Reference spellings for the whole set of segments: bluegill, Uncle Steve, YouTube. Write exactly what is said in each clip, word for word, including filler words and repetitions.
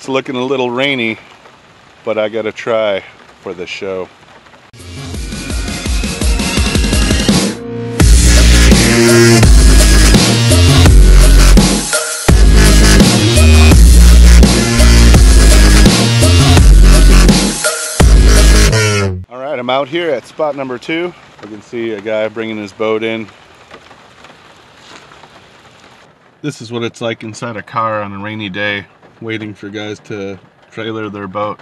It's looking a little rainy, but I gotta try for the show. Alright, I'm out here at spot number two. You can see a guy bringing his boat in. This is what it's like inside a car on a rainy day, waiting for guys to trailer their boat.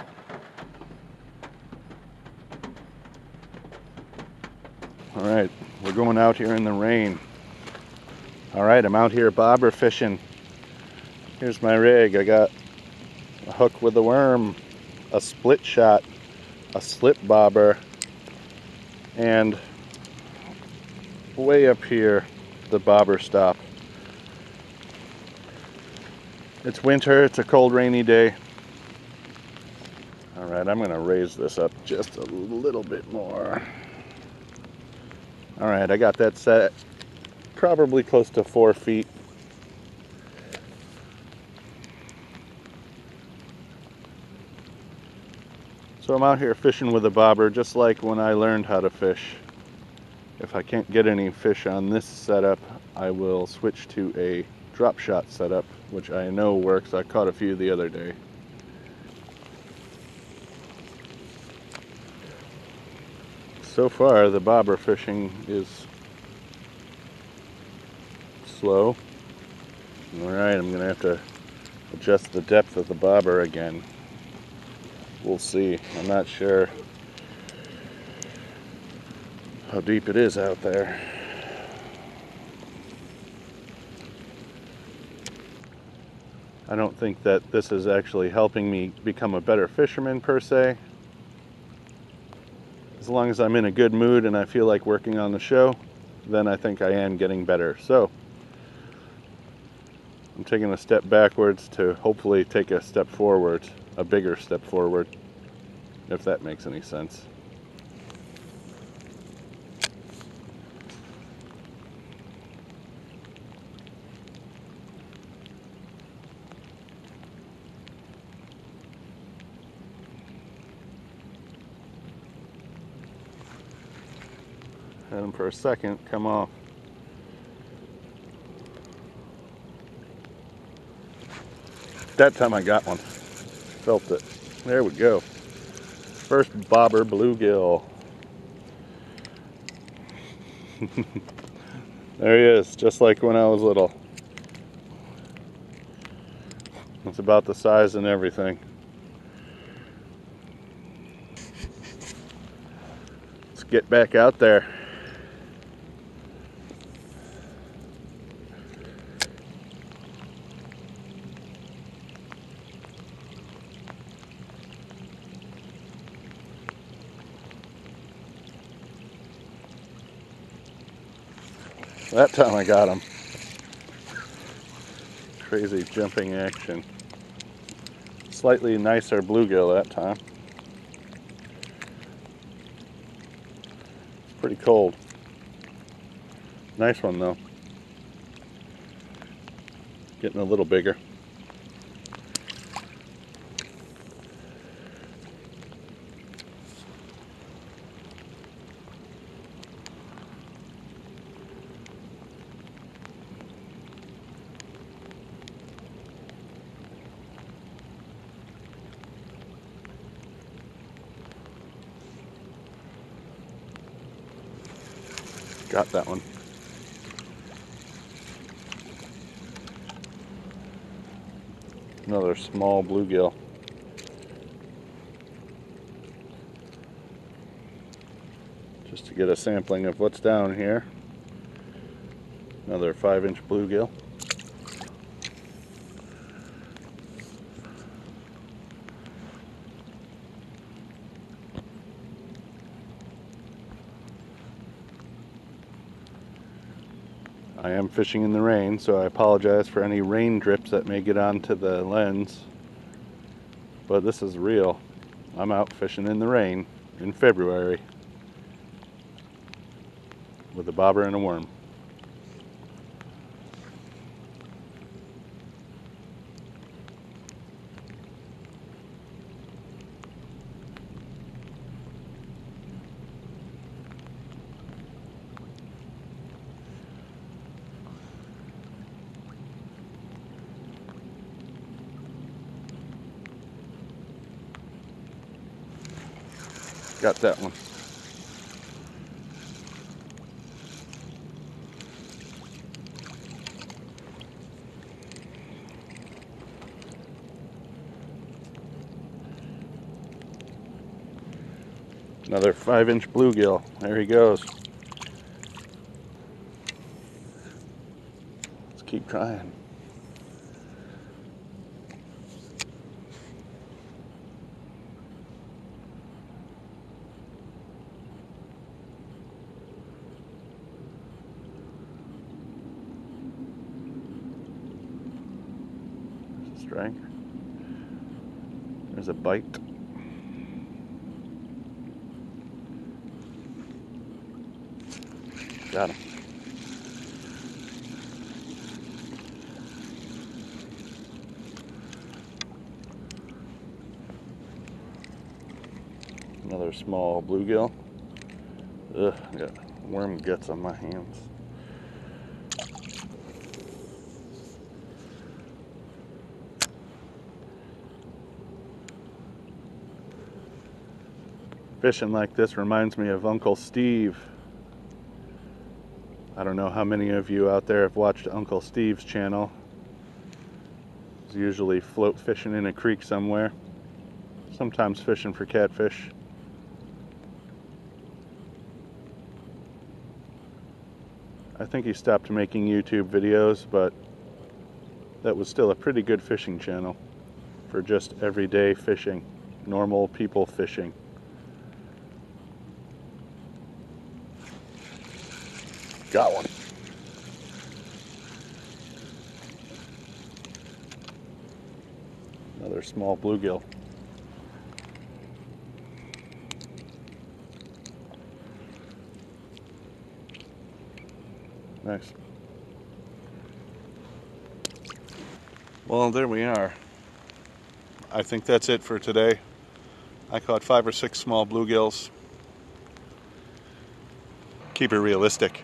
Alright, we're going out here in the rain. Alright, I'm out here bobber fishing. Here's my rig. I got a hook with a worm, a split shot, a slip bobber, and way up here, the bobber stop. It's winter, it's a cold, rainy day. All right, I'm gonna raise this up just a little bit more. All right, I got that set probably close to four feet. So I'm out here fishing with a bobber, just like when I learned how to fish. If I can't get any fish on this setup, I will switch to a drop shot setup, which I know works. I caught a few the other day. So far, the bobber fishing is slow. All right, I'm gonna have to adjust the depth of the bobber again. We'll see. I'm not sure how deep it is out there. I don't think that this is actually helping me become a better fisherman per se. As long as I'm in a good mood and I feel like working on the show, then I think I am getting better. So I'm taking a step backwards to hopefully take a step forward, a bigger step forward, if that makes any sense. Let them for a second come off. That time I got one. Felt it. There we go. First bobber bluegill. There he is, just like when I was little. It's about the size and everything. Let's get back out there. That time I got him. Crazy jumping action. Slightly nicer bluegill that time. It's pretty cold. Nice one though. Getting a little bigger. Got that one. Another small bluegill. Just to get a sampling of what's down here. Another five inch bluegill. I am fishing in the rain, so I apologize for any rain drips that may get onto the lens. But this is real. I'm out fishing in the rain in February with a bobber and a worm. Got that one. Another five inch bluegill. There he goes. Let's keep trying. There's a strike. There's a bite. Got him. Another small bluegill. Ugh, I got worm guts on my hands. Fishing like this reminds me of Uncle Steve. I don't know how many of you out there have watched Uncle Steve's channel. He's usually float fishing in a creek somewhere. Sometimes fishing for catfish. I think he stopped making YouTube videos, but that was still a pretty good fishing channel for just everyday fishing, normal people fishing. Got one. Another small bluegill. Nice. Well, there we are. I think that's it for today. I caught five or six small bluegills. Keep it realistic.